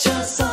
cho